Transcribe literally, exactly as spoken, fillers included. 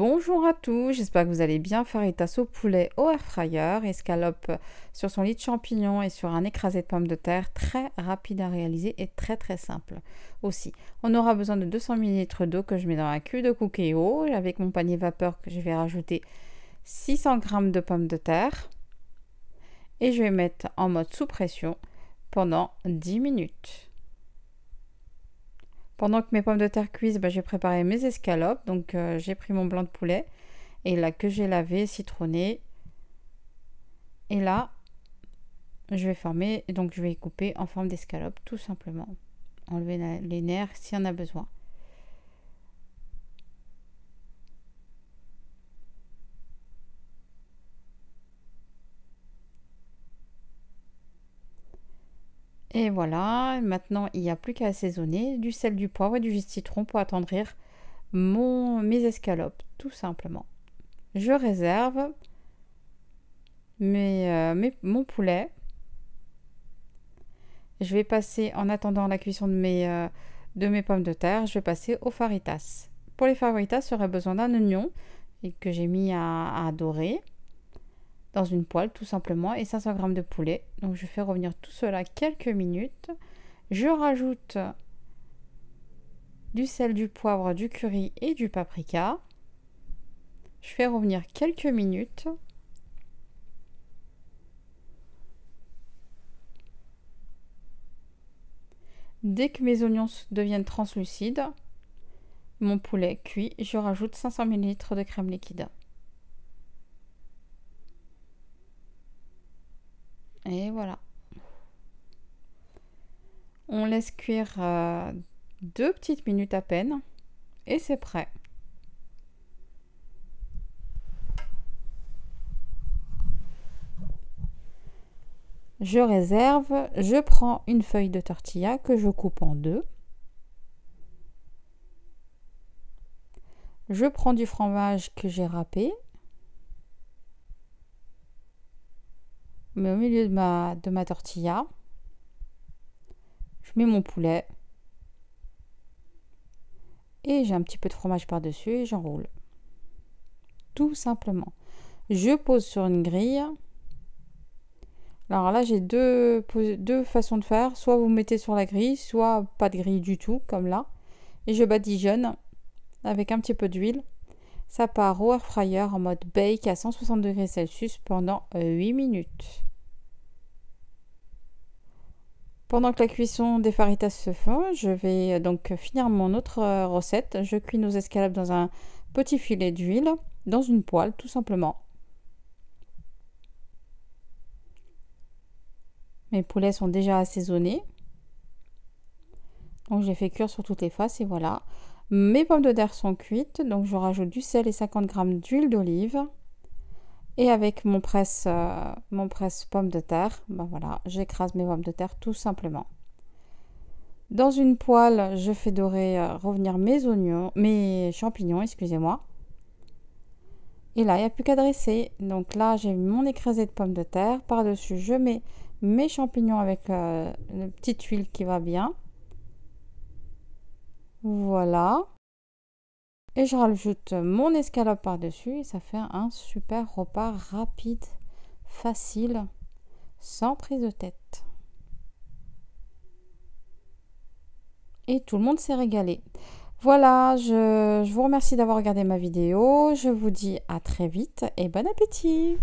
Bonjour à tous, j'espère que vous allez bien. Fajitas au poulet au air fryer, escalope sur son lit de champignons et sur un écrasé de pommes de terre, très rapide à réaliser et très très simple aussi. On aura besoin de deux cents millilitres d'eau que je mets dans la cuve de Cookeo. Avec mon panier vapeur, que je vais rajouter six cents grammes de pommes de terre et je vais mettre en mode sous pression pendant dix minutes. Pendant que mes pommes de terre cuisent, bah, j'ai préparé mes escalopes. Donc euh, j'ai pris mon blanc de poulet et là que j'ai lavé, citronné. Et là, je vais former, donc je vais couper en forme d'escalope tout simplement. Enlever la, les nerfs si on a besoin. Et voilà, maintenant il n'y a plus qu'à assaisonner, du sel, du poivre et du jus de citron pour attendrir mon, mes escalopes, tout simplement. Je réserve mes, euh, mes, mon poulet. Je vais passer, en attendant la cuisson de mes, euh, de mes pommes de terre, je vais passer aux fajitas. Pour les fajitas, j'aurai besoin d'un oignon et que j'ai mis à, à dorer. Dans une poêle tout simplement, et cinq cents grammes de poulet. Donc je fais revenir tout cela quelques minutes. Je rajoute du sel, du poivre, du curry et du paprika. Je fais revenir quelques minutes. Dès que mes oignons deviennent translucides, mon poulet cuit, je rajoute cinq cents millilitres de crème liquide. Et voilà. On laisse cuire euh, deux petites minutes à peine et c'est prêt. Je réserve, je prends une feuille de tortilla que je coupe en deux. Je prends du fromage que j'ai râpé. Mais au milieu de ma, de ma tortilla, je mets mon poulet et j'ai un petit peu de fromage par-dessus et j'enroule. Tout simplement. Je pose sur une grille. Alors là, j'ai deux, deux façons de faire. Soit vous mettez sur la grille, soit pas de grille du tout, comme là. Et je badigeonne avec un petit peu d'huile. Ça part au air fryer en mode bake à cent soixante degrés Celsius pendant huit minutes. Pendant que la cuisson des fajitas se fait, je vais donc finir mon autre recette. Je cuis nos escalopes dans un petit filet d'huile, dans une poêle tout simplement. Mes poulets sont déjà assaisonnés. Donc je les fais cuire sur toutes les faces et voilà. Mes pommes de terre sont cuites, donc je rajoute du sel et cinquante grammes d'huile d'olive. Et avec mon presse, euh, mon presse pommes de terre, ben voilà, j'écrase mes pommes de terre tout simplement. Dans une poêle, je fais dorer euh, revenir mes oignons, mes champignons, excusez-moi. Et là, il n'y a plus qu'à dresser. Donc là, j'ai mon écrasé de pommes de terre. Par-dessus, je mets mes champignons avec euh, une petite huile qui va bien. Voilà, et je rajoute mon escalope par-dessus et ça fait un super repas rapide, facile, sans prise de tête. Et tout le monde s'est régalé. Voilà, je, je vous remercie d'avoir regardé ma vidéo, je vous dis à très vite et bon appétit!